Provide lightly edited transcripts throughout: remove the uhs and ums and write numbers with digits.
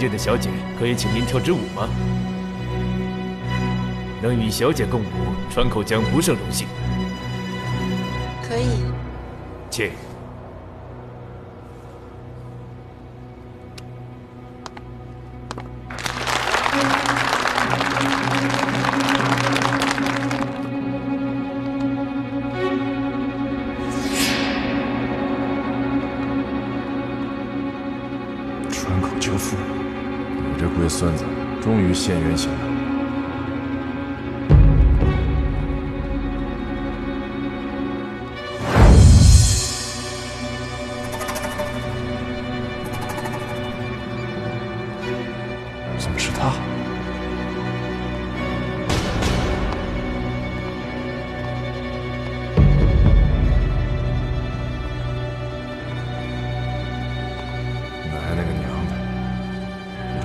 界的小姐，可以请您跳支舞吗？能与小姐共舞，川口将不胜荣幸。可以，请。 孙子终于现原形了。怎么是他？奶奶个娘！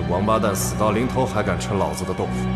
王八蛋死到临头还敢吃老子的豆腐！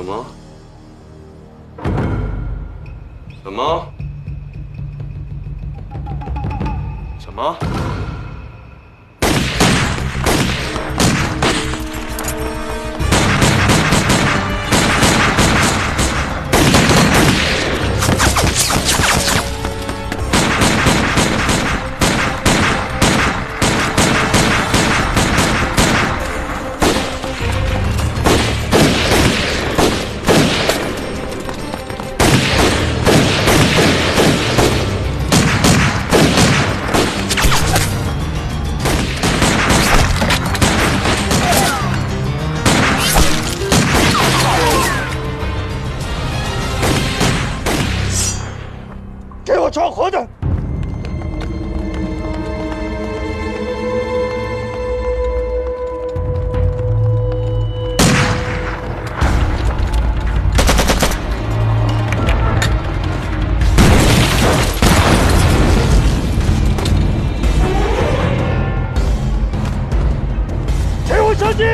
什么？什么？什么？找活的！给我上去！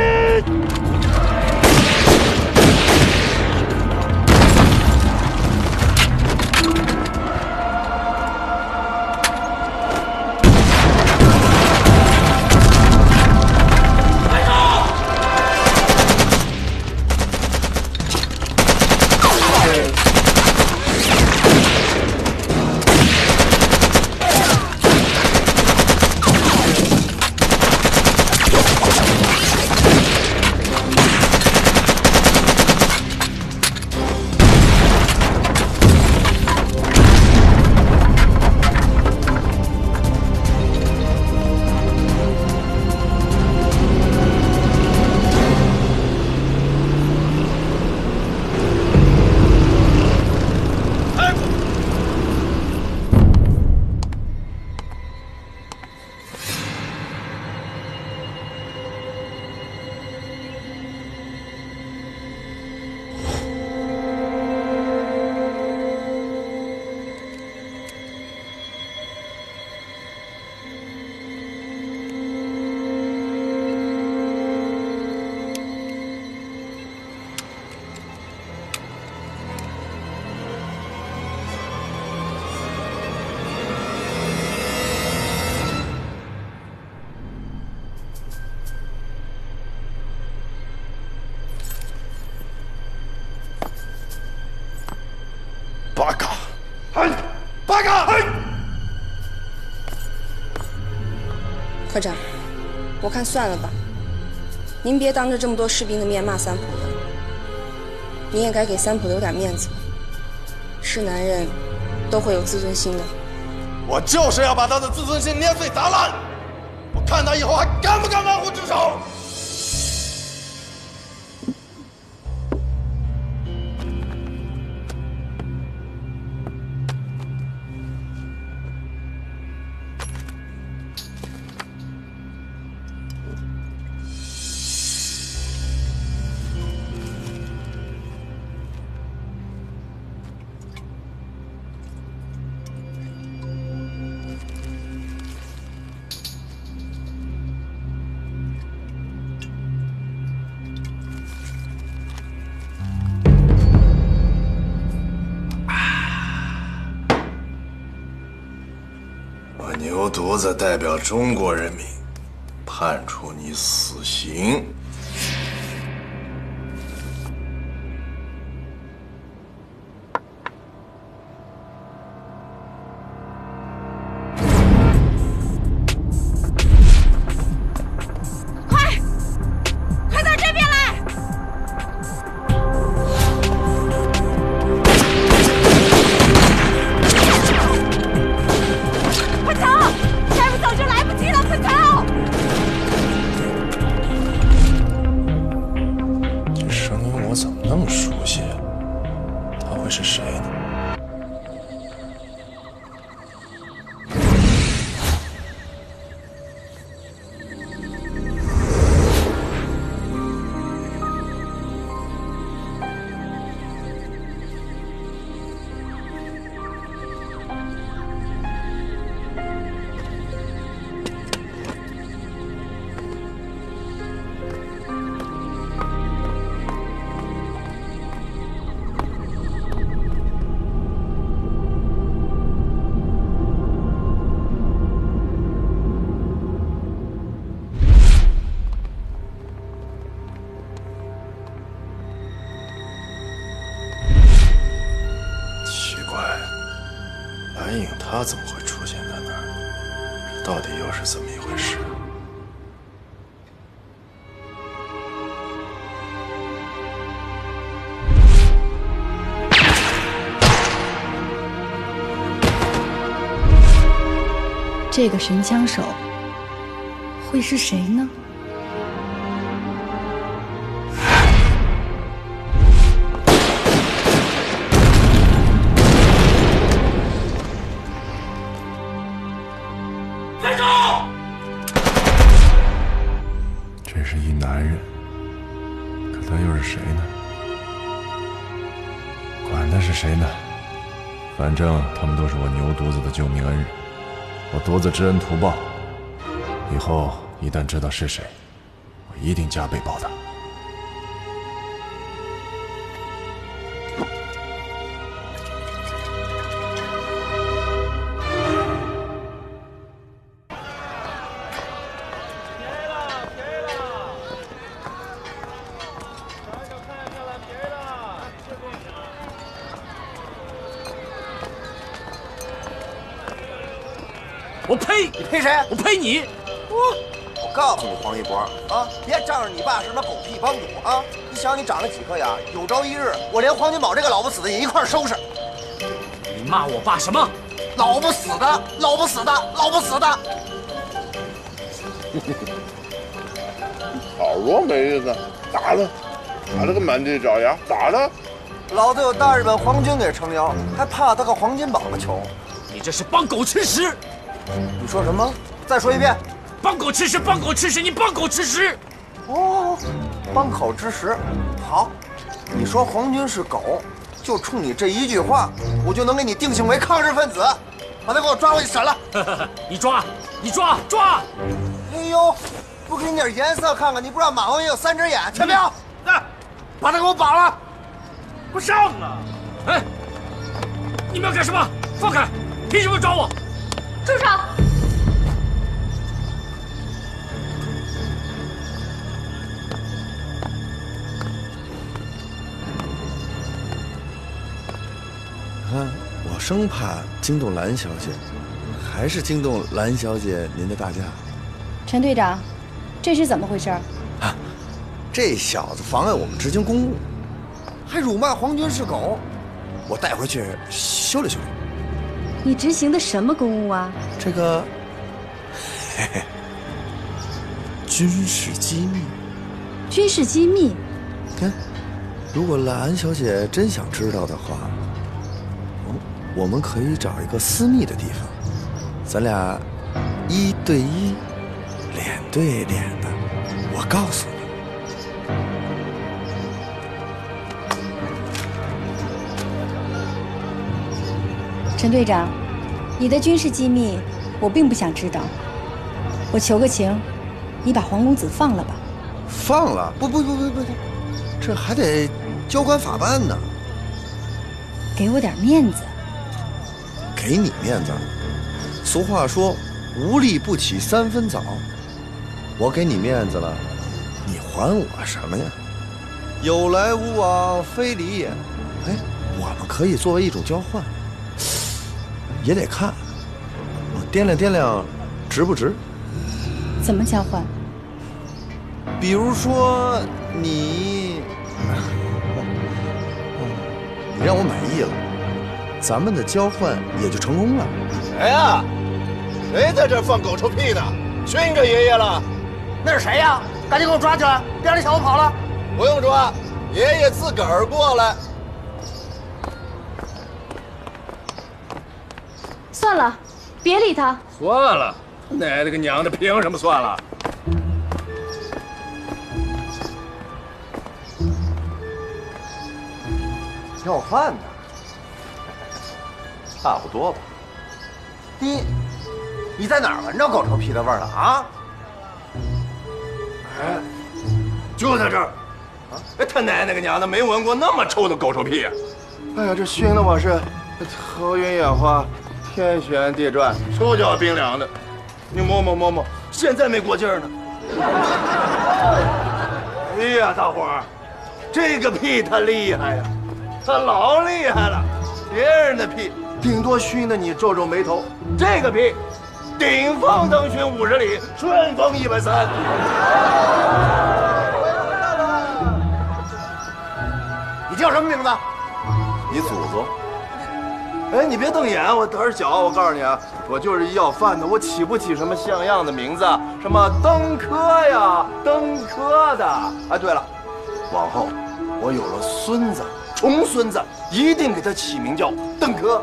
科长，我看算了吧。您别当着这么多士兵的面骂三浦流，您也该给三浦流点面子。是男人，都会有自尊心的。我就是要把他的自尊心捏碎砸烂，我看他以后还敢不敢玩忽职守！ 牛犊子代表中国人民，判处你死刑。快，快到这边来！快逃！ 就来不及了，快逃！这声音我怎么那么熟悉？他会是谁呢？韩影他怎么会出现在那儿？到底又是怎么一回事？ 这个神枪手会是谁呢？站住！这是一男人，可他又是谁呢？管他是谁呢，反正他们都是我牛犊子的救命恩人。 我独自知恩图报，以后一旦知道是谁，我一定加倍报答。我呸！你呸谁？我呸你！我告诉你，黄一博啊，别仗着你爸是他狗屁帮主啊！你想你长了几颗牙，有朝一日我连黄金宝这个老不死的也一块收拾。你骂我爸什么？老不死的，老不死的，老不死的！好多没意思，打他，打他个满地找牙，打他！老子有大日本皇军给撑腰，还怕他个黄金宝个球？你这是帮狗吃屎！ 你说什么？再说一遍！帮狗吃食，帮狗吃食，你帮狗吃食！哦，帮狗吃食，好。你说皇军是狗，就冲你这一句话，我就能给你定性为抗日分子，把他给我抓过去审了。你抓，你抓，抓！哎呦，不给你点颜色看看，你不知道马王爷有3只眼，全彪，来，把他给我绑了！不上啊！哎，你们要干什么？放开！凭什么抓我？ 住手！看，我生怕惊动蓝小姐，还是惊动蓝小姐您的大驾。陈队长，这是怎么回事？啊，这小子妨碍我们执行公务，还辱骂皇军是狗，我带回去修理修理。 你执行的什么公务啊？这个，嘿嘿，军事机密。军事机密。看，如果蓝小姐真想知道的话，我们可以找一个私密的地方，咱俩1对1，脸对脸的。我告诉你。 陈队长，你的军事机密我并不想知道。我求个情，你把黄公子放了吧。放了？不，这还得交官法办呢。给我点面子。给你面子？俗话说，无利不起3分早。我给你面子了，你还我什么呀？有来无往，非礼也。哎，我们可以作为一种交换。 也得看，我掂量掂量，值不值？怎么交换？比如说你，你让我满意了，咱们的交换也就成功了。谁呀？谁在这放狗臭屁呢？熏着爷爷了？那是谁呀？赶紧给我抓起来，别让这小子跑了！不用抓，爷爷自个儿过来。 算了，别理他。算了，奶奶个娘的，凭什么算了？要饭的，差不多吧。第一，你在哪儿闻着狗臭屁的味儿了啊？哎，就在这儿。啊，哎，他奶奶个娘的，没闻过那么臭的狗臭屁。哎呀，这熏得我是头晕眼花。 天旋地转，手脚冰凉的，你摸摸，现在没过劲儿呢。哎呀，大伙儿，这个屁他厉害呀，他老厉害了，别人的屁顶多熏得你皱皱眉头。这个比顶风腾熏50里，顺风130。你叫什么名字？你祖宗！哎，你别瞪眼，我胆儿小。我告诉你啊，我就是一要饭的，我起不起什么像样的名字，什么登科呀，登科的。哎，对了，往后我有了孙子。 重孙子一定给他起名叫邓科，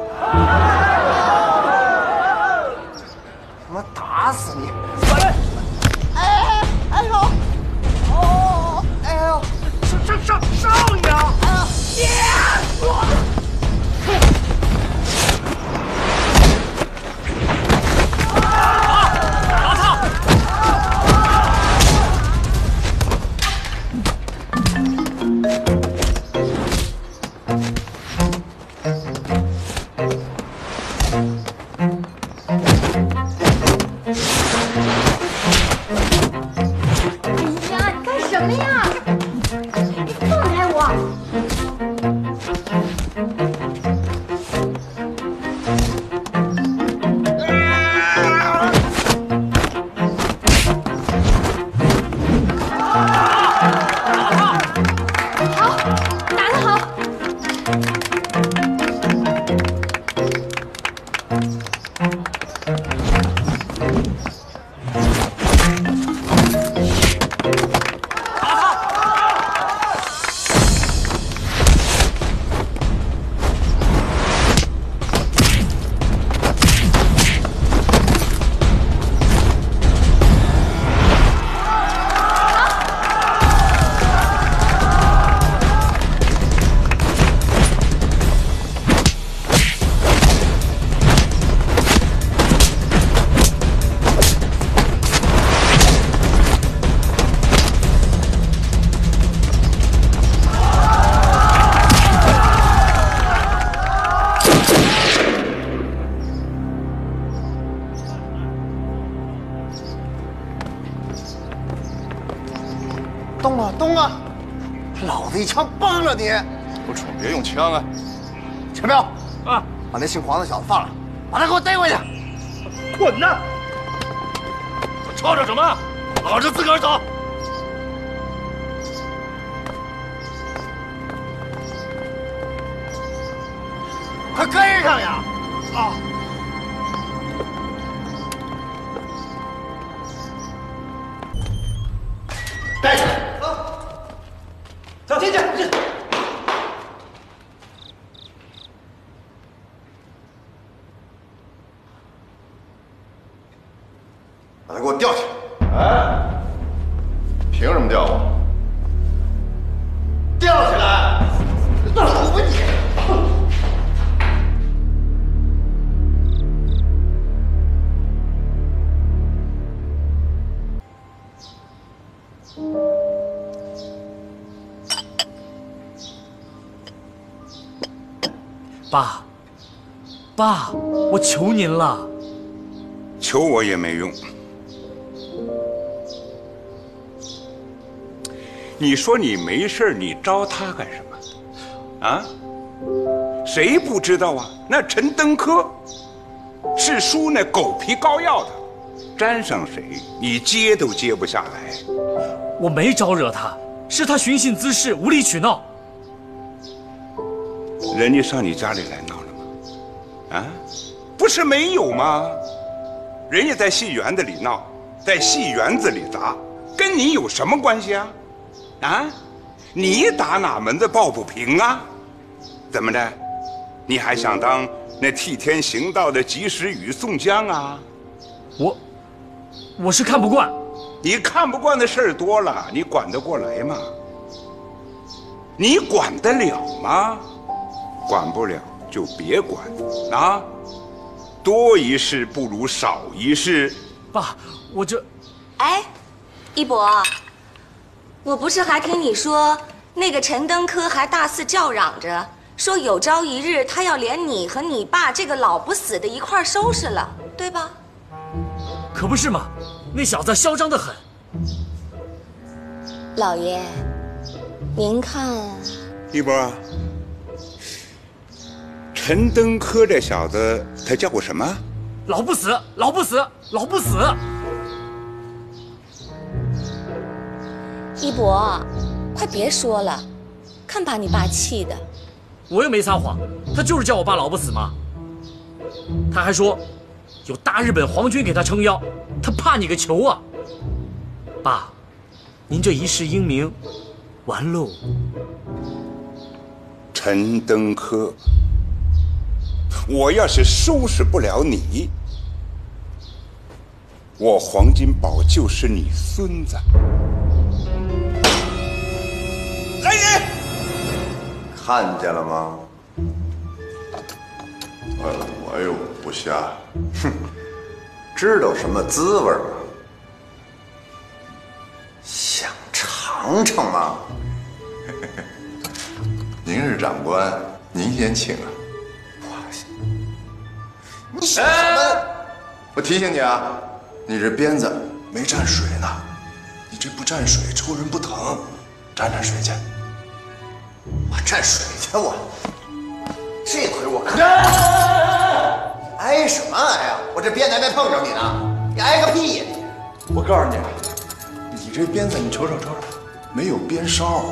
我打死你！过来！哎哎呦！哦哎呦！少爷！哎呀！爹！我。 枪啊！陈彪，啊，把那姓黄的小子放了，把他给我逮回去！滚呐！吵吵什么？老子自个儿走。快跟上呀！啊！带去！啊！走进去，进去。 爸，爸，我求您了。求我也没用。你说你没事，你招他干什么？啊？谁不知道啊？那陈登科是输那狗皮膏药的，沾上谁你接都接不下来。我没招惹他，是他寻衅滋事，无理取闹。 人家上你家里来闹了吗？啊，不是没有吗？人家在戏园子里闹，在戏园子里砸，跟你有什么关系啊？啊，你打哪门子抱不平啊？怎么的？你还想当那替天行道的及时雨宋江啊？我是看不惯，你看不惯的事儿多了，你管得过来吗？你管得了吗？ 管不了就别管啊！多一事不如少一事。爸，我这……哎，一博，我不是还听你说那个陈登科还大肆叫嚷着，说有朝一日他要连你和你爸这个老不死的一块收拾了，对吧？可不是嘛，那小子嚣张得很。老爷，您看，一博。 陈陈登科这小子，他叫我什么？老不死，老不死，老不死！一博，快别说了，看把你爸气的。我又没撒谎，他就是叫我爸老不死嘛。他还说，有大日本皇军给他撑腰，他怕你个球啊！爸，您这一世英名，完喽！陈登科。 我要是收拾不了你，我黄金宝就是你孙子。来人！看见了吗？哎呦，不瞎，哼，知道什么滋味吗？想尝尝吗？您是长官，您先请啊。 你什么？我提醒你啊，你这鞭子没蘸水呢，你这不蘸水抽人不疼，蘸水去。我蘸水去我，这回我看。挨什么挨啊？我这鞭子还没碰着你呢，你挨个屁！我告诉你，你这鞭子你瞅瞅瞅瞅，没有鞭梢。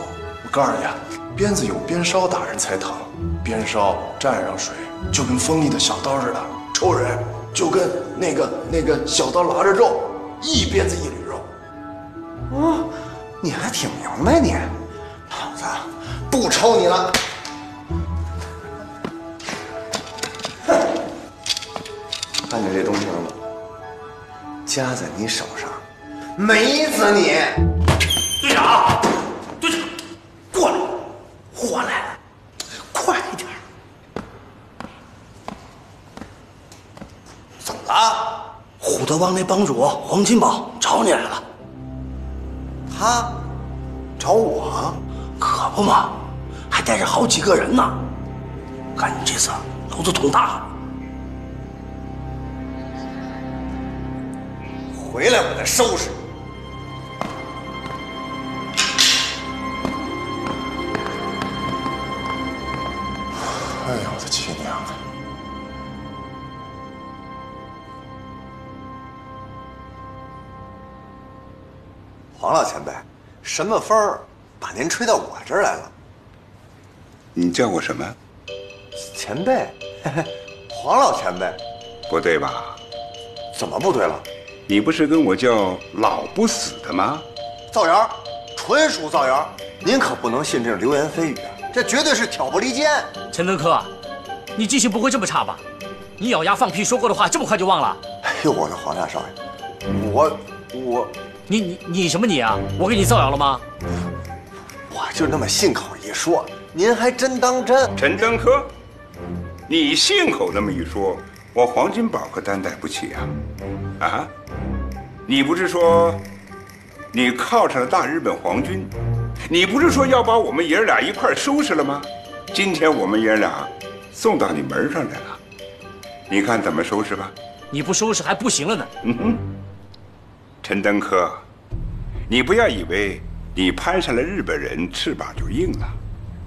我告诉你啊，鞭子有鞭梢打人才疼，鞭梢蘸上水就跟锋利的小刀似的。 抽人就跟那个小刀拉着肉，一鞭子一缕肉。哦，你还挺明白你，老子不抽你了。哼，看见这东西了吗？夹在你手上，美死你！队长，队长，过来，我来了，快点。 怎么了？虎头帮那帮主黄金宝找你来了。他找我？可不嘛，还带着好几个人呢。看你这次老子捅大了。回来我再收拾你。 黄老前辈，什么风儿把您吹到我这儿来了？你叫我什么？前辈，黄老前辈，不对吧？怎么不对了？你不是跟我叫老不死的吗？造谣，纯属造谣！您可不能信这种流言蜚语啊，这绝对是挑拨离间。陈登科，你记性不会这么差吧？你咬牙放屁说过的话，这么快就忘了？哎呦，我的黄大少爷，我。 你什么你啊！我给你造谣了吗？我就那么信口一说，您还真当真？陈登科，你信口那么一说，我黄金宝可担待不起啊！啊，你不是说你靠上了大日本皇军？你不是说要把我们爷儿俩一块收拾了吗？今天我们爷儿俩送到你门上来了，你看怎么收拾吧？你不收拾还不行了呢！嗯哼。 陈登科，你不要以为你攀上了日本人翅膀就硬了，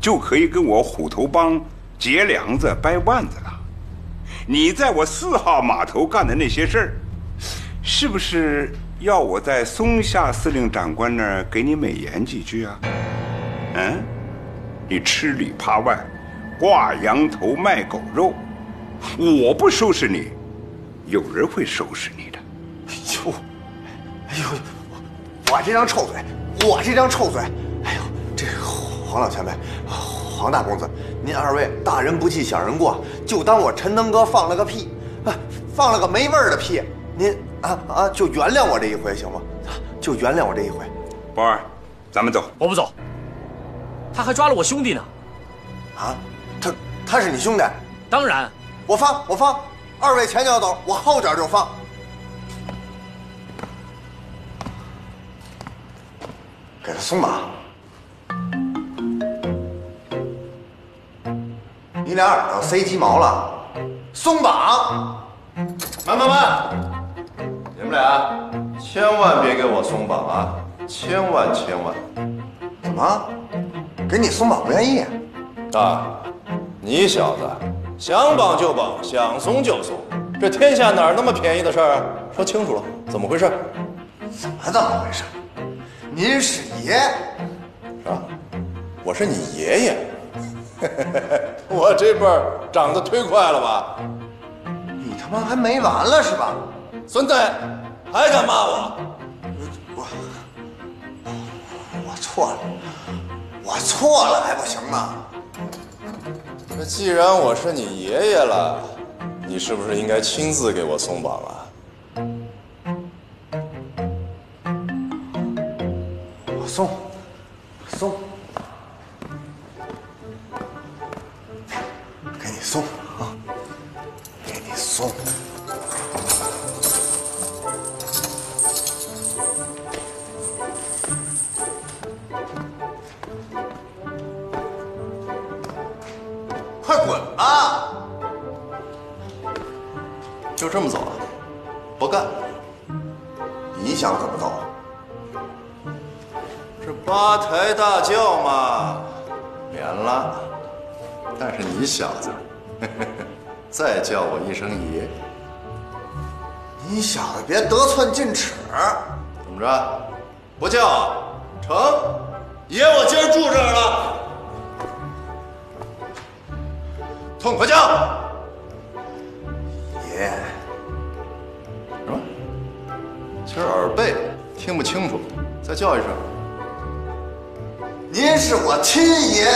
就可以跟我虎头帮结梁子掰腕子了。你在我4号码头干的那些事儿，是不是要我在松下司令长官那儿给你美言几句啊？嗯，你吃里扒外，挂羊头卖狗肉，我不收拾你，有人会收拾你的。哎呦！ 哎呦，我这张臭嘴，我这张臭嘴！哎呦，这黄老前辈，黄大公子，您二位大人不计小人过，就当我陈登哥放了个屁，啊，放了个没味儿的屁，您就原谅我这一回行吗？就原谅我这一回。包二，咱们走。我不走。他还抓了我兄弟呢。啊，他是你兄弟？当然。我放，二位前脚走，我后脚就放。 给他松绑！你俩耳朵塞鸡毛了？松绑！慢！你们俩千万别给我松绑啊！千万！怎么？给你松绑不愿意？啊？你小子想绑就绑，想松就松，这天下哪儿那么便宜的事儿啊？说清楚了，怎么回事？怎么怎么回事？您是爷，是吧？我是你爷爷，我这辈儿长得忒快了吧？你他妈还没完了是吧？孙子，还敢骂我？我错了，我错了还不行吗？ 那既然我是你爷爷了，你是不是应该亲自给我松绑啊？我松，我松，给你松啊，给你松。就这么走啊？不干！你想怎么走？这八抬大轿嘛，免了。但是你小子，再叫我一声爷，你小子别得寸进尺。怎么着？不叫啊？成！爷，我今儿住这儿了。痛快叫！ 爷，什么？今儿耳背听不清楚，再叫一声。您是我亲爷。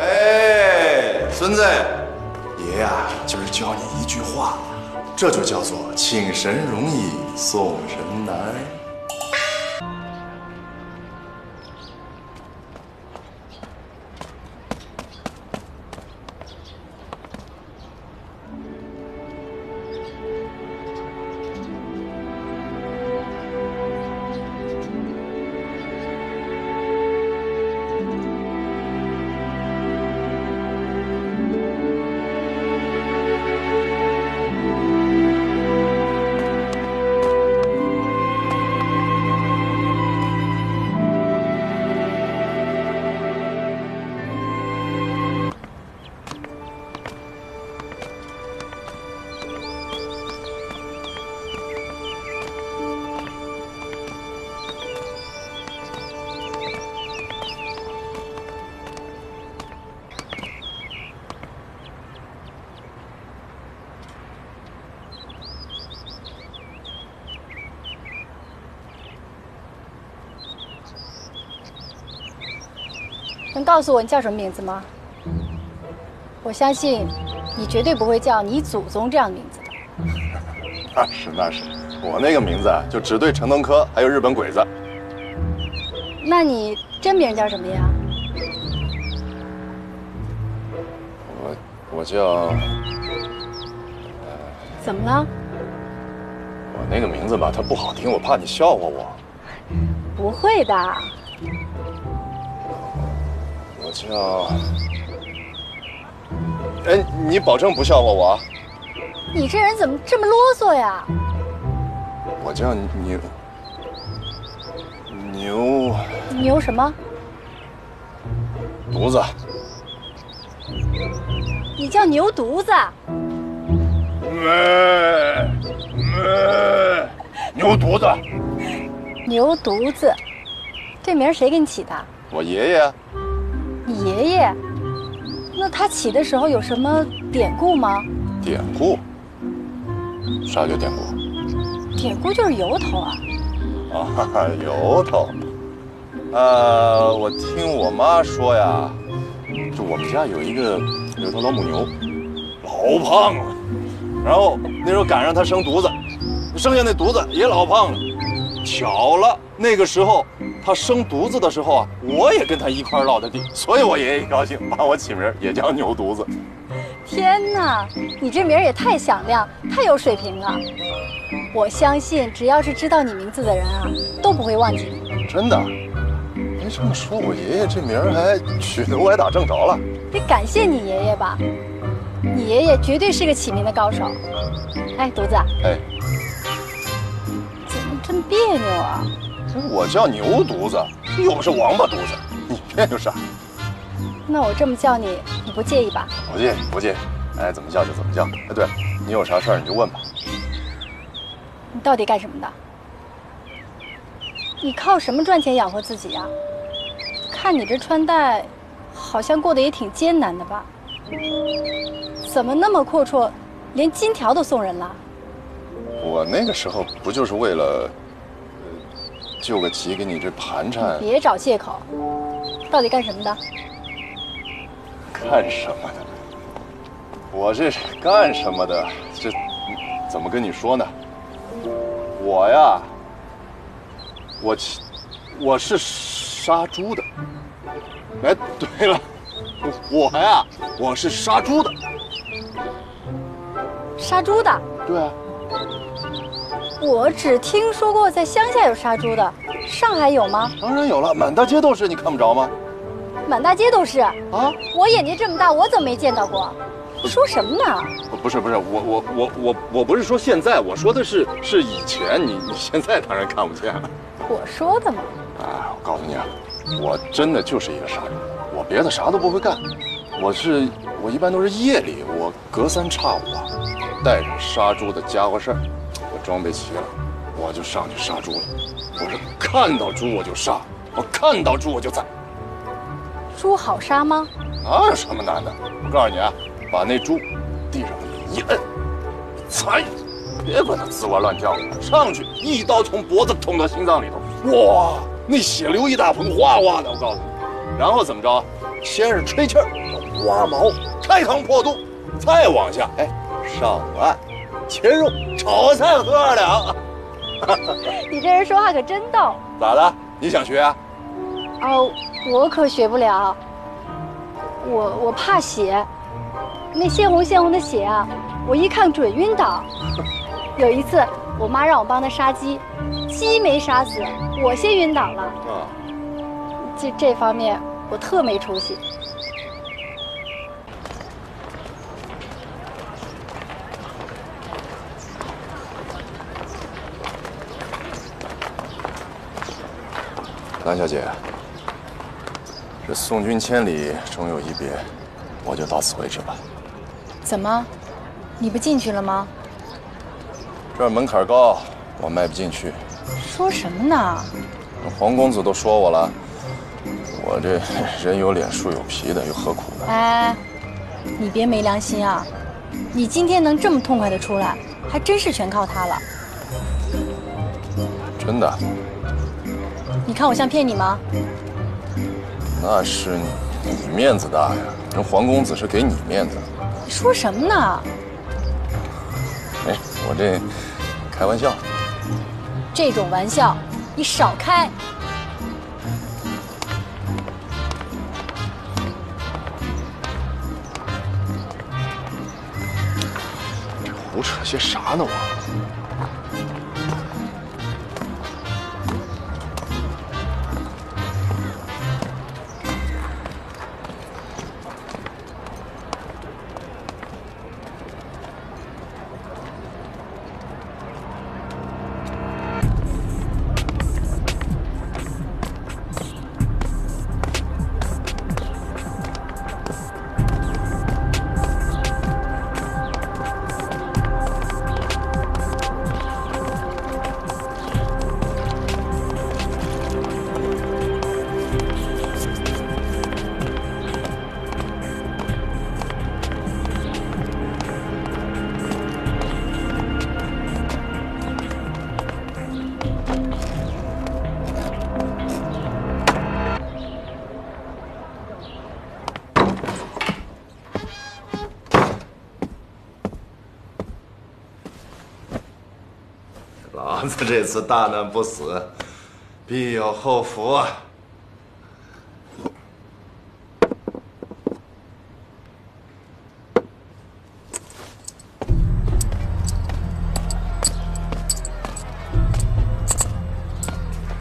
哎，孙子，爷呀，今儿教你一句话，这就叫做请神容易送神难。能告诉我你叫什么名字吗？我相信你绝对不会叫你祖宗这样的名字的。那是那是，我那个名字就只对城登科还有日本鬼子。那你真名叫什么呀？我叫……怎么了？我那个名字吧，它不好听，我怕你笑话我。不会的。 我叫……哎，你保证不笑话我啊？你这人怎么这么啰嗦呀？我叫牛什么？犊子。你叫牛犊子？牛犊子。牛犊子，这名谁给你起的？我爷爷。 你爷爷，那他起的时候有什么典故吗？典故？啥叫典故？典故就是由头啊。啊，由头。我听我妈说呀，就我们家有一个有头老母牛，老胖了。然后那时候赶上它生犊子，生下那犊子也老胖了。巧了，那个时候。 他生犊子的时候啊，我也跟他一块落的地，所以我爷爷高兴，把我起名也叫牛犊子。天哪，你这名也太响亮，太有水平了！我相信，只要是知道你名字的人啊，都不会忘记你。真的？哎，这么说，我爷爷这名还取得歪打正着了。得感谢你爷爷吧，你爷爷绝对是个起名的高手。哎，犊子，哎，怎么这么别扭啊？ 我叫牛犊子，又是王八犊子，你别扭啥？那我这么叫你，你不介意吧？不介意，不介意。哎，怎么叫就怎么叫。哎，对，你有啥事儿你就问吧。你到底干什么的？你靠什么赚钱养活自己呀？看你这穿戴，好像过得也挺艰难的吧？怎么那么阔绰，连金条都送人了？我那个时候不就是为了，救个急给你这盘缠？别找借口，到底干什么的？干什么的？我这是干什么的？这怎么跟你说呢？我呀，我是杀猪的。哎，对了，我呀，我是杀猪的。杀猪的？对啊。我只听说过在乡下有杀猪的，上海有吗？当然有了，满大街都是，你看不着吗？满大街都是啊！我眼睛这么大，我怎么没见到过？说什么呢？不是，我不是说现在，我说的是以前，你现在当然看不见了。我说的嘛。啊，我告诉你啊，我真的就是一个杀人，我别的啥都不会干，我一般都是夜里，我隔三差五啊，带上杀猪的家伙事儿，我装备齐了，我就上去杀猪了。我是看到猪我就杀，我看到猪我就宰。猪好杀吗？哪有什么难的？我告诉你啊。把那猪地上一摁，踩，别管它滋哇乱叫，上去一刀从脖子捅到心脏里头，哇，那血流一大盆，哗哗的。我告诉你，然后怎么着？先是吹气儿，挖毛，开膛破肚，再往下，哎，上岸，切肉，炒菜喝了。你这人说话可真逗。咋的？你想学啊？哦，我可学不了，我怕血。那鲜红鲜红的血啊，我一看准晕倒。有一次，我妈让我帮她杀鸡，鸡没杀死，我先晕倒了。啊，这方面我特没出息。兰小姐，这送君千里，终有一别，我就到此为止吧。怎么，你不进去了吗？这儿门槛高，我迈不进去。说什么呢？黄公子都说我了，我这人有脸树有皮的，又何苦呢？哎，你别没良心啊！你今天能这么痛快的出来，还真是全靠他了。真的？你看我像骗你吗？那是你面子大呀，人黄公子是给你面子。你说什么呢？没，我这开玩笑。这种玩笑你少开。这胡扯些啥呢？这次大难不死，必有后福啊！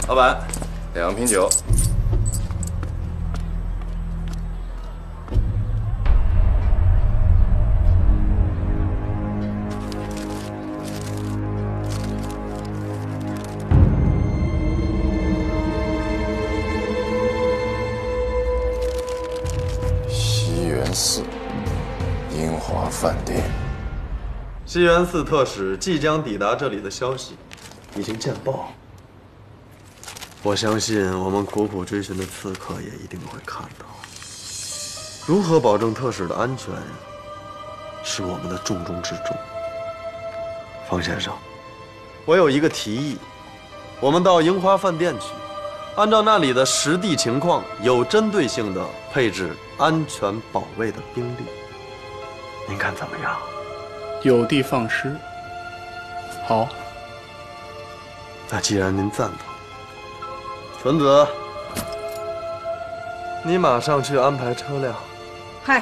老板，2瓶酒。英华饭店。西园寺特使即将抵达这里的消息，已经见报。我相信我们苦苦追寻的刺客也一定会看到。如何保证特使的安全，是我们的重中之重。方先生，我有一个提议，我们到樱花饭店去。 按照那里的实地情况，有针对性的配置安全保卫的兵力，您看怎么样？有的放矢。好。那既然您赞同，纯子，你马上去安排车辆。嗨。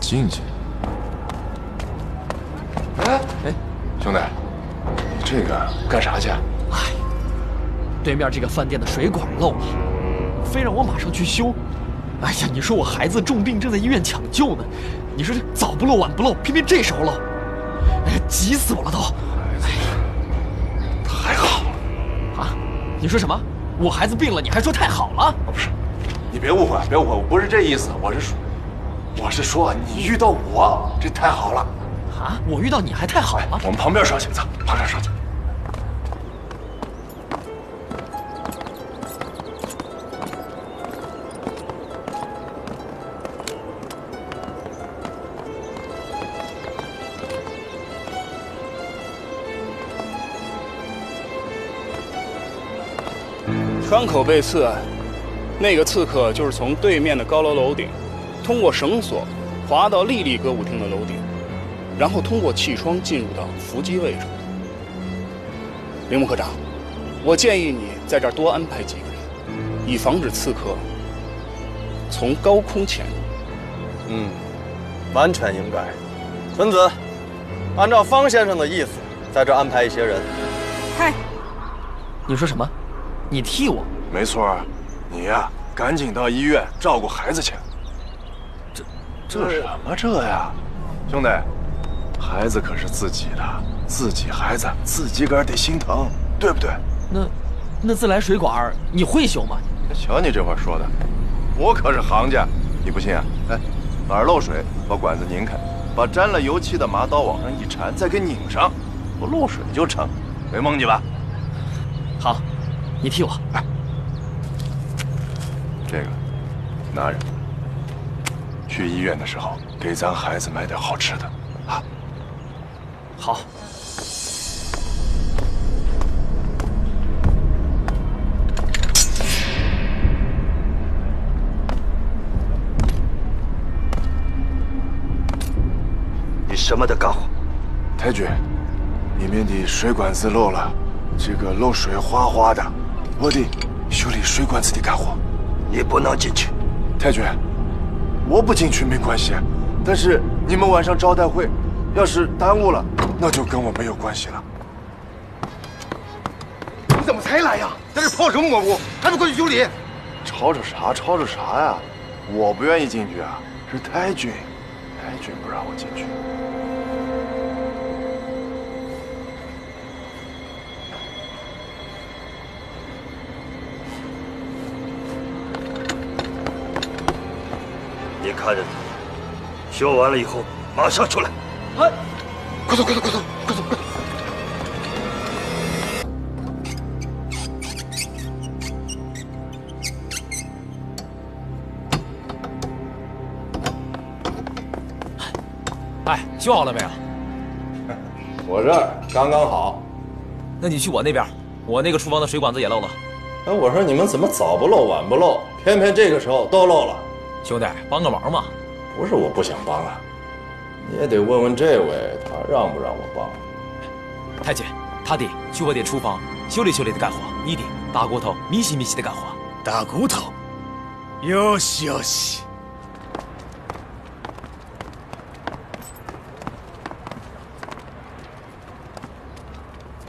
进去。哎，兄弟，这个干啥去？哎，对面这个饭店的水管漏了，非让我马上去修。哎呀，你说我孩子重病正在医院抢救呢，你说这早不漏晚不漏，偏偏这时候漏，哎呀，急死我了都！哎呀，太好了啊！你说什么？我孩子病了，你还说太好了？不是，你别误会，别误会，我不是这意思，我是说，你遇到我，这太好了啊！我遇到你还太好了。我们旁边说去，走，旁边说去。窗口被刺，那个刺客就是从对面的高楼楼顶。 通过绳索滑到丽丽歌舞厅的楼顶，然后通过气窗进入到伏击位置。铃木科长，我建议你在这儿多安排几个人，以防止刺客从高空潜入。嗯，完全应该。纯子，按照方先生的意思，在这儿安排一些人。嗨，你说什么？你替我？没错，你呀，赶紧到医院照顾孩子去。 这什么这呀，兄弟，孩子可是自己的，自己孩子自己个儿得心疼，对不对？那自来水管你会修吗？瞧你这话说的，我可是行家，你不信啊？哎，哪儿漏水，把管子拧开，把沾了油漆的麻刀往上一缠，再给拧上，不漏水就成，没蒙你吧？好，你替我。哎，这个拿着。 去医院的时候，给咱孩子买点好吃的，啊！好。你什么都干活。太君，里面的水管子漏了，这个漏水哗哗的，我得修理水管子的干活。你不能进去。太君。 我不进去没关系，但是你们晚上招待会，要是耽误了，那就跟我没有关系了。你怎么才来呀？在这泡什么蘑菇？还不快去修理！吵吵啥？吵吵啥呀？我不愿意进去啊，是太君，太君不让我进去。看着你，修完了以后马上出来。哎，快走，快走，快走，快走，快走！哎，修好了没有？我这儿刚刚好。那你去我那边，我那个厨房的水管子也漏了。哎，我说你们怎么早不漏晚不漏，偏偏这个时候都漏了。兄弟，帮个忙嘛！不是我不想帮啊，你也得问问这位，他让不让我帮。太监，他得去我的厨房修理修理的干活，你得打骨头米洗米洗的干活。打骨头。 よしよし。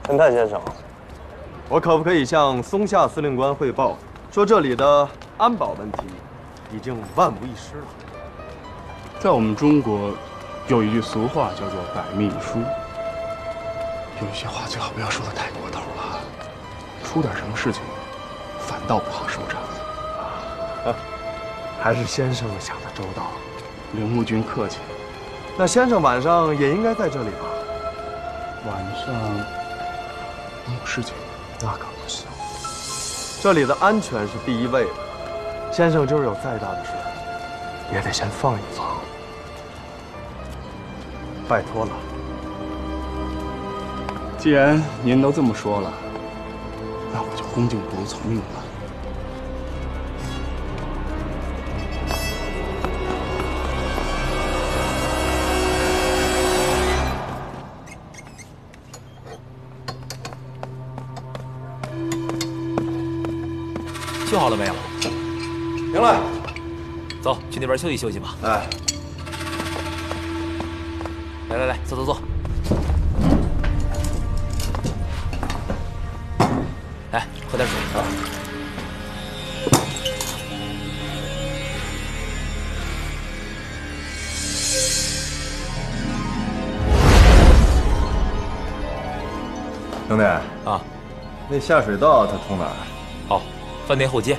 陈太先生，我可不可以向松下司令官汇报，说这里的安保问题已经万无一失了？在我们中国，有一句俗话叫做“百密一疏”，有些话最好不要说的太过头了，出点什么事情，反倒不好收场。 还是先生想得周到，铃木君客气。那先生晚上也应该在这里吧？晚上有事情，那可不行。这里的安全是第一位的，先生就是有再大的事，也得先放一放。拜托了。既然您都这么说了，那我就恭敬不如从命了。 修好了没有？行了，走去那边休息休息吧。哎，来来来，坐坐坐。来，喝点水。啊、兄弟啊，那下水道它通哪儿？ 饭店后街。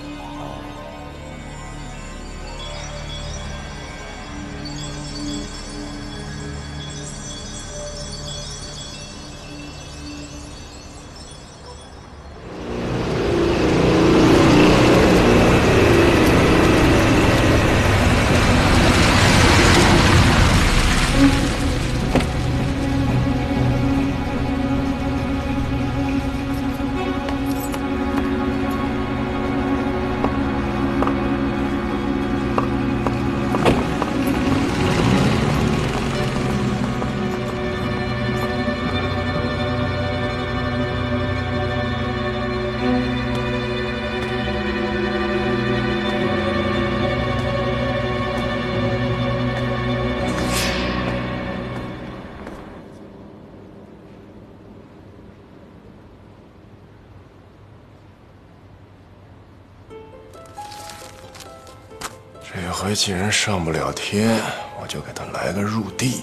既然上不了天，我就给他来个入地。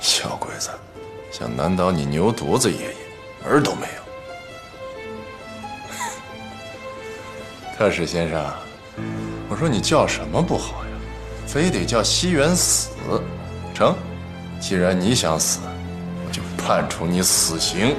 小鬼子，想难倒你牛犊子爷爷，门儿都没有。特使先生，我说你叫什么不好呀？非得叫西园死？成，既然你想死，我就判处你死刑。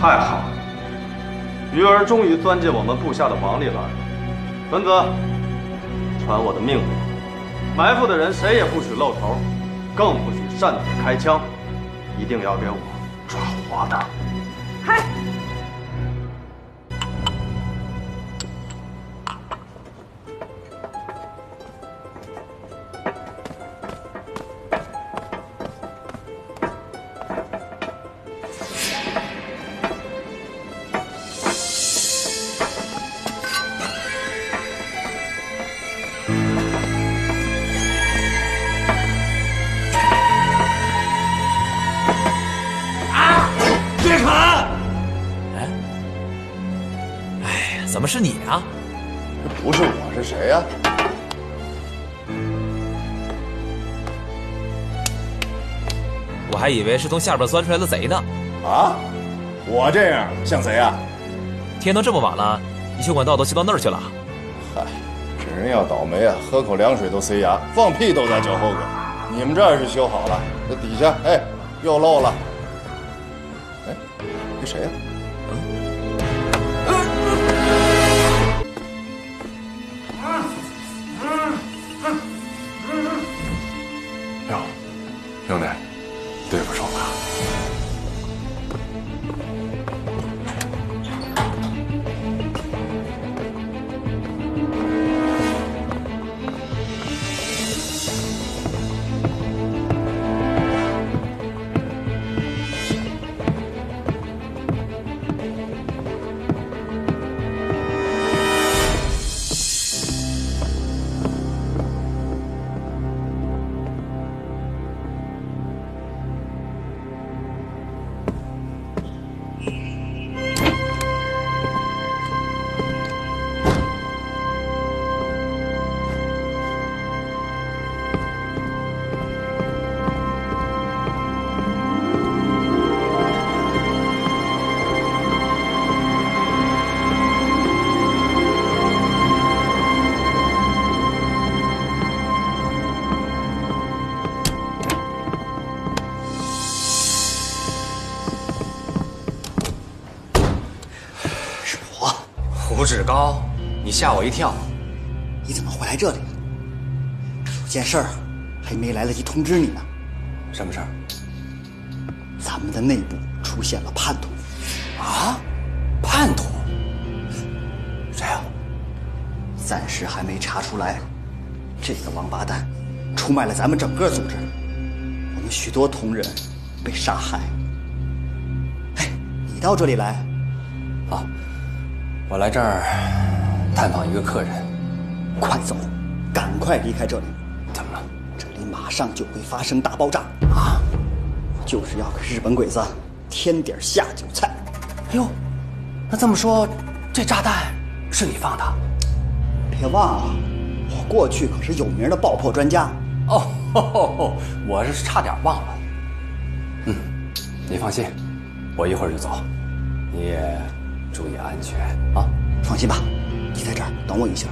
太好了，鱼儿终于钻进我们部下的网里来了。文子，传我的命令，埋伏的人谁也不许露头，更不许擅自开枪，一定要给我抓活的。嗨！ 怎么是你啊？不是我是谁呀？我还以为是从下边钻出来的贼呢。啊！我这样像贼啊？天都这么晚了，你修管道都修到那儿去了？嗨，这人要倒霉啊，喝口凉水都塞牙，放屁都在脚后跟。你们这儿是修好了，那底下哎又漏了。哎，这谁呀？ 兄弟，对不住了。志高，你吓我一跳！你怎么会来这里？有件事儿还没来得及通知你呢。什么事儿？咱们的内部出现了叛徒。啊？叛徒？谁啊？暂时还没查出来。这个王八蛋出卖了咱们整个组织，我们许多同仁被杀害。哎，你到这里来？啊。 我来这儿探访一个客人，快走，赶快离开这里！怎么了？这里马上就会发生大爆炸啊！我就是要给日本鬼子添点下酒菜。哎呦，那这么说，这炸弹是你放的？别忘了，我过去可是有名的爆破专家。哦，我是差点忘了。嗯，你放心，我一会儿就走。你也。 注意安全啊！放心吧，你在这儿等我一下，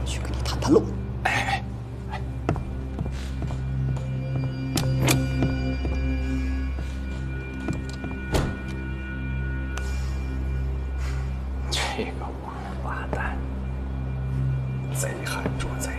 我去跟你探探路。哎哎哎！这个王八蛋，贼喊捉贼。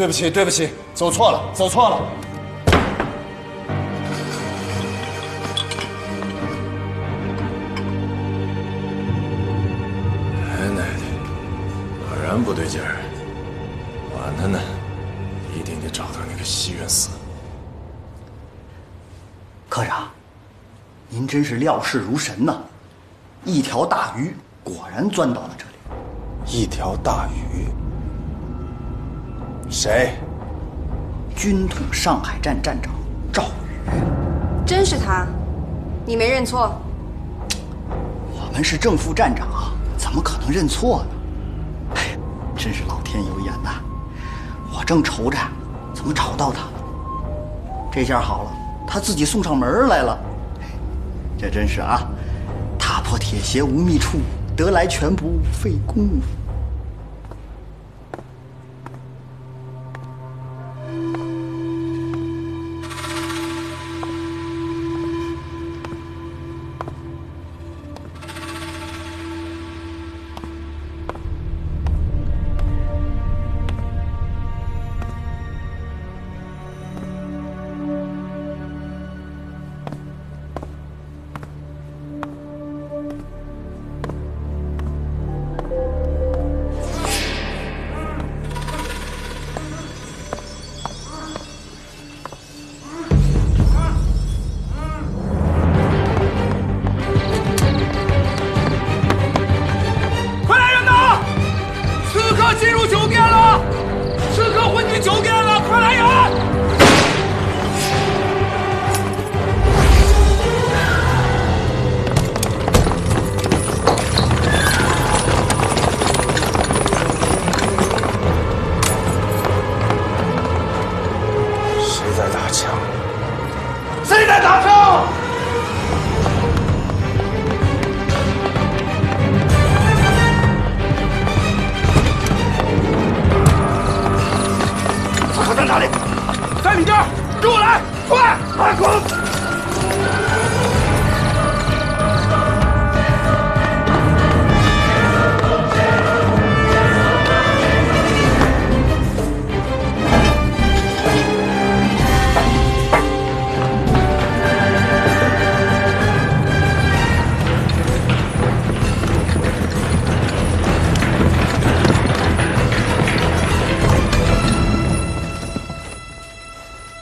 对不起，对不起，走错了，走错了。哎，奶奶，果然不对劲儿。晚了呢，一定得找到那个西园寺。科长，您真是料事如神呐！一条大鱼果然钻到了这里。一条大鱼。 谁？军统上海站站长赵宇，真是他，你没认错。我们是正副站长啊，怎么可能认错呢？哎，真是老天有眼呐！我正愁着怎么找到他呢。这下好了，他自己送上门来了。这真是啊，踏破铁鞋无觅处，得来全不费工夫。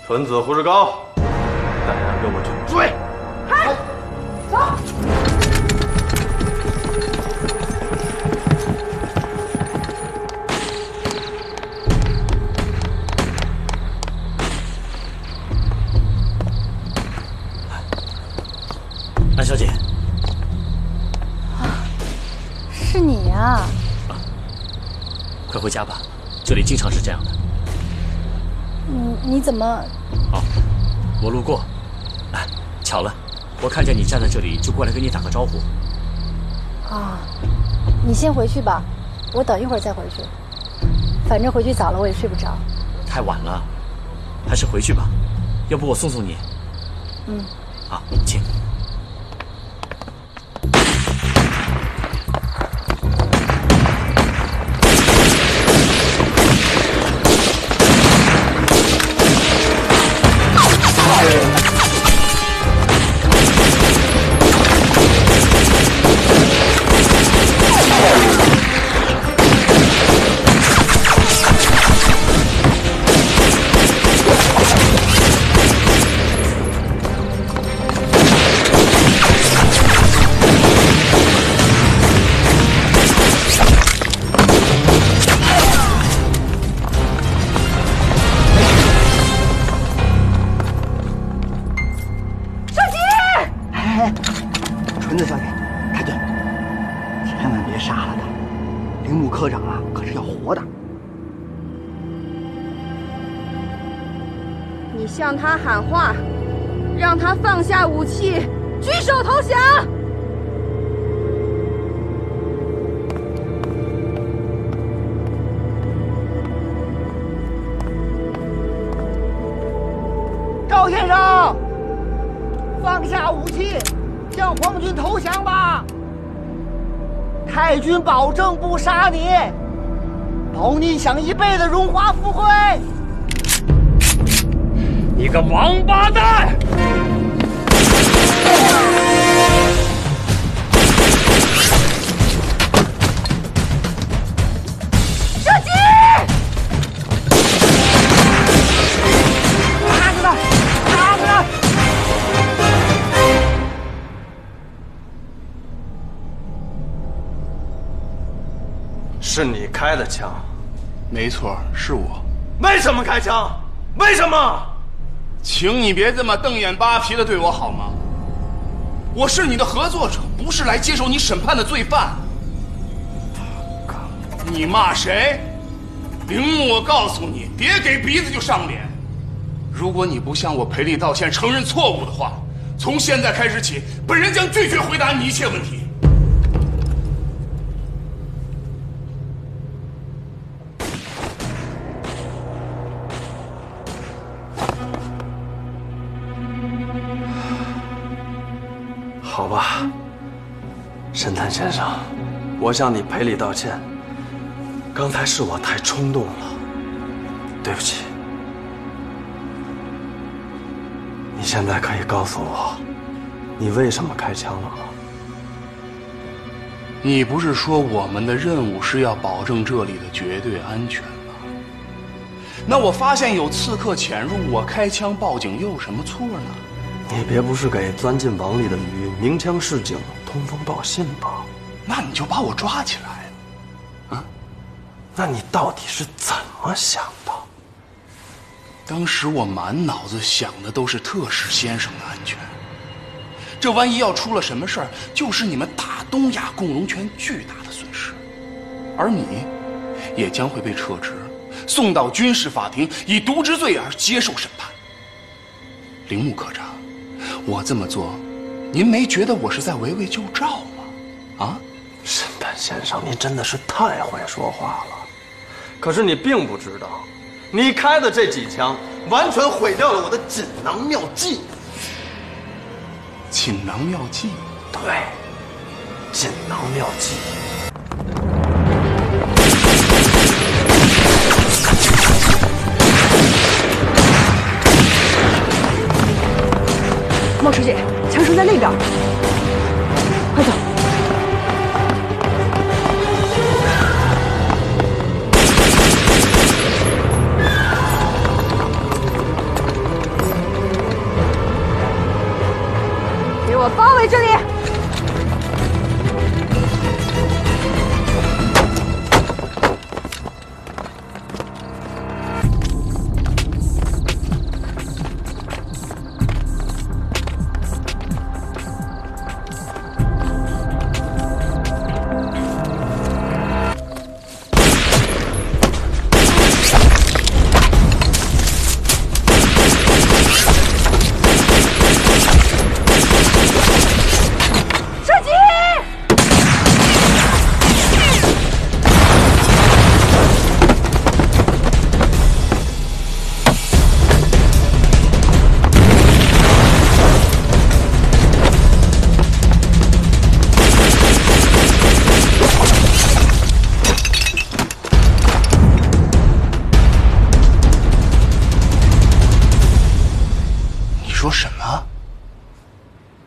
分子胡志高，带人跟我去追！嗨，走！安小姐，啊，是你呀！啊，快回家吧，这里经常是这样的。你怎么？ 哦，我路过，哎，巧了，我看见你站在这里，就过来跟你打个招呼。啊，你先回去吧，我等一会儿再回去。反正回去早了，我也睡不着。太晚了，还是回去吧，要不我送送你。嗯。好，请。 保证不杀你，保你享一辈子荣华富贵。你个王八蛋！ 是你开的枪，没错，是我。为什么开枪？为什么？请你别这么瞪眼扒皮的对我好吗？我是你的合作者，不是来接受你审判的罪犯。你骂谁？铃木，我告诉你，别给鼻子就上脸。如果你不向我赔礼道歉、承认错误的话，从现在开始起，本人将拒绝回答你一切问题。 好吧，神探先生，我向你赔礼道歉。刚才是我太冲动了，对不起。你现在可以告诉我，你为什么开枪了吗？你不是说我们的任务是要保证这里的绝对安全吗？那我发现有刺客潜入，我开枪报警又有什么错呢？ 你别不是给钻进网里的鱼鸣枪示警、通风报信吧？那你就把我抓起来，啊？那你到底是怎么想的？当时我满脑子想的都是特使先生的安全，这万一要出了什么事儿，就是你们大东亚共荣圈巨大的损失，而你，也将会被撤职，送到军事法庭以渎职罪而接受审判。铃木科长。 我这么做，您没觉得我是在围魏救赵吗？啊，神探先生，您真的是太会说话了。可是你并不知道，你开的这几枪完全毁掉了我的锦囊妙计。锦囊妙计？对，锦囊妙计。莫书记，枪声在那边，快走！给我包围这里！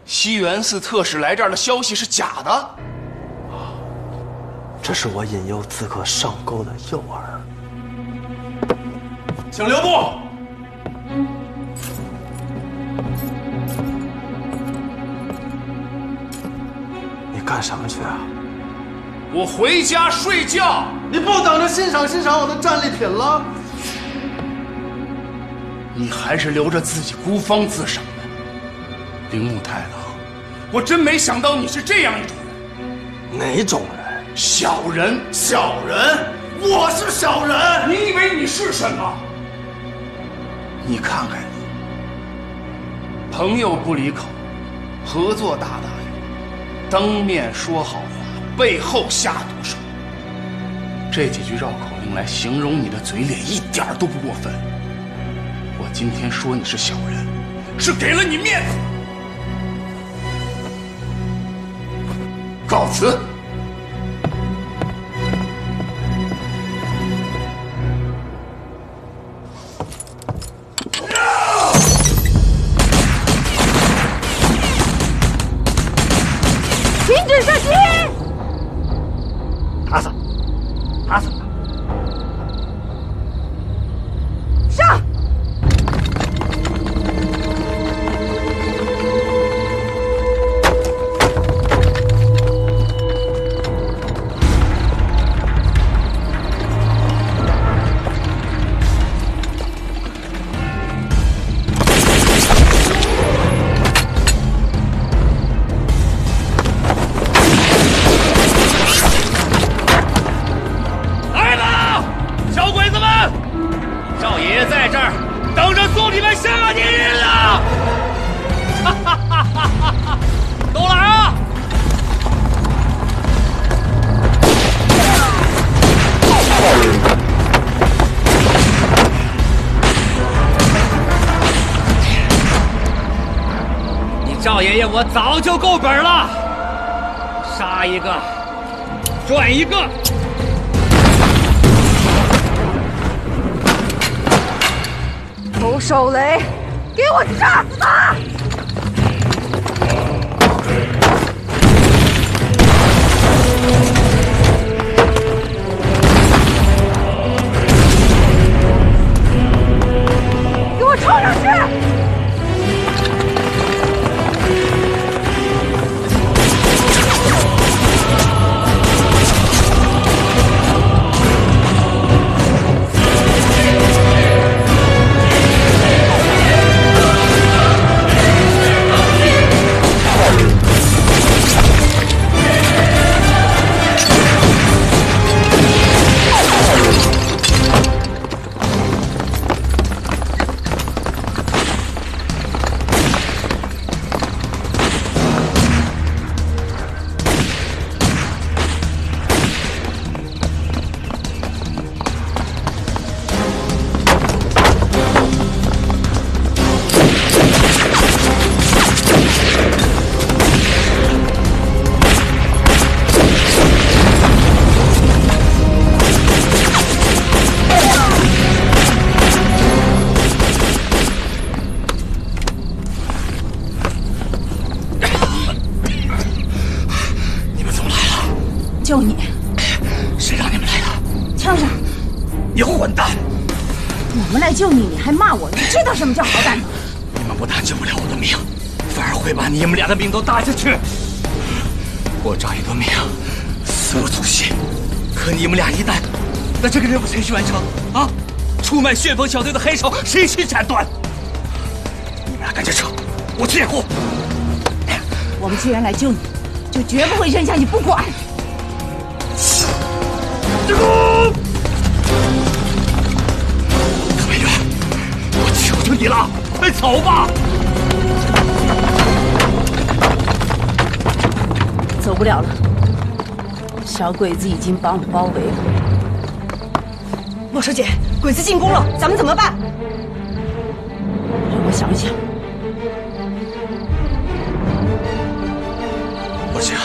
西园寺特使来这儿的消息是假的，啊！这是我引诱刺客上钩的诱饵，请留步。你干什么去啊？我回家睡觉。你不等着欣赏欣赏我的战利品了？你还是留着自己孤芳自赏吧，铃木太郎。 我真没想到你是这样一种人，哪种人？小人，小人，我是小人。你以为你是什么？你看看你，朋友不离口，合作大打勇，当面说好话，背后下毒手。这几句绕口令来形容你的嘴脸，一点都不过分。我今天说你是小人，是给了你面子。 告辞。是射击！打死了，打死了！上！我早就够本了，杀一个，赚一个。 侯守雷，给我炸死他！ 把命都搭下去，我找一条命，死有足惜。可你们俩一旦把这个任务程序完成，啊，出卖旋风小队的黑手，谁去斩断？你们俩赶紧撤，我去掩护。我们既然来救你，就绝不会扔下你不管。进攻！特派员，我求求你了，快走吧！ 走不了了，小鬼子已经把我们包围了。莫小姐，鬼子进攻了，咱们怎么办？让我想一想。不行，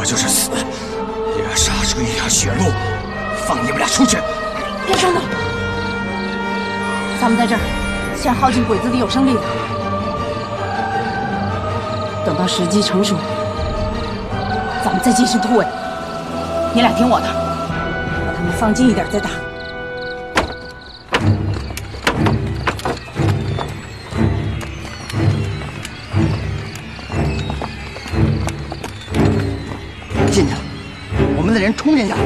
我就是死，也要杀出一条血路，放你们俩出去。别冲动，咱们在这儿先耗尽鬼子的有生力量，等到时机成熟。 咱们再进行突围，你俩听我的，把他们放近一点再打。进去了，我们的人冲进去了。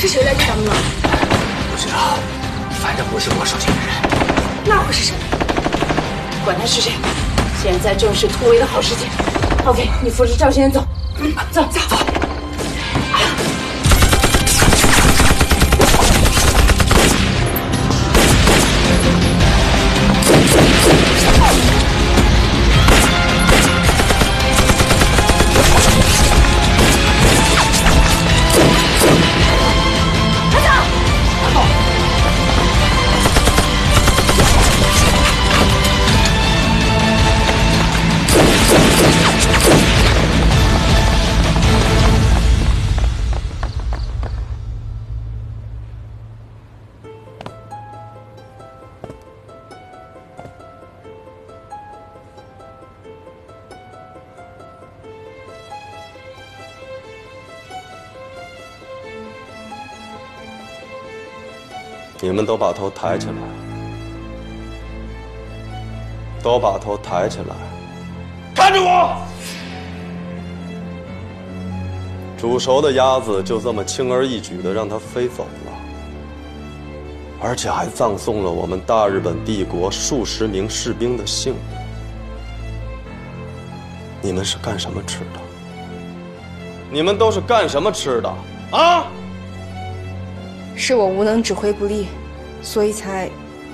是谁来接咱们了？不知道，反正不是我手下的人。那会是谁？管他是谁，现在正是突围的好时机。OK， 你扶着赵先生走，走。 你们都把头抬起来！都把头抬起来！看着我！煮熟的鸭子就这么轻而易举的让它飞走了，而且还葬送了我们大日本帝国数十名士兵的性命。你们是干什么吃的？你们都是干什么吃的？啊！ 是我无能，指挥不力，所以才……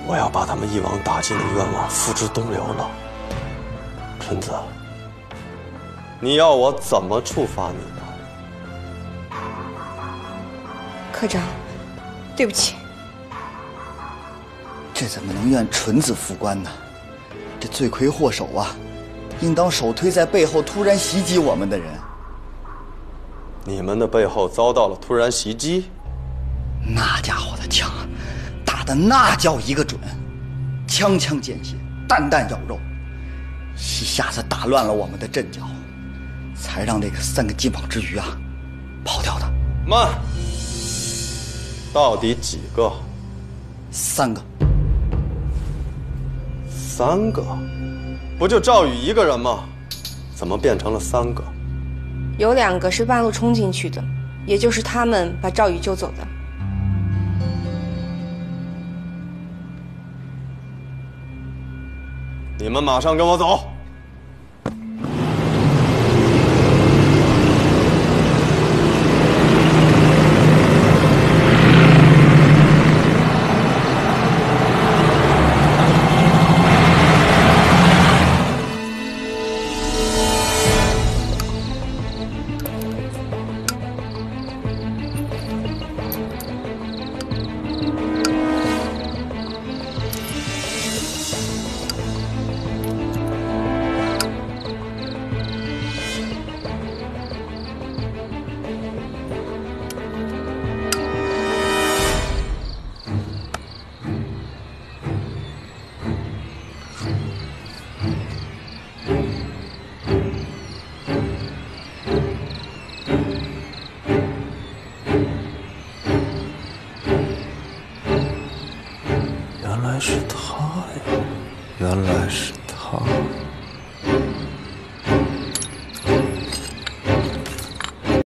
我要把他们一网打尽的愿望付之东流了。春子，你要我怎么处罚你呢？科长，对不起。这怎么能怨纯子副官呢？这罪魁祸首啊，应当首推在背后突然袭击我们的人。你们的背后遭到了突然袭击？ 那家伙的枪啊，打的那叫一个准，枪枪见血，弹弹咬肉，一下子打乱了我们的阵脚，才让这个三个金榜之鱼啊跑掉的。慢，到底几个？三个。三个？不就赵宇一个人吗？怎么变成了三个？有两个是半路冲进去的，也就是他们把赵宇救走的。 你们马上跟我走！原来是他呀！原来是他。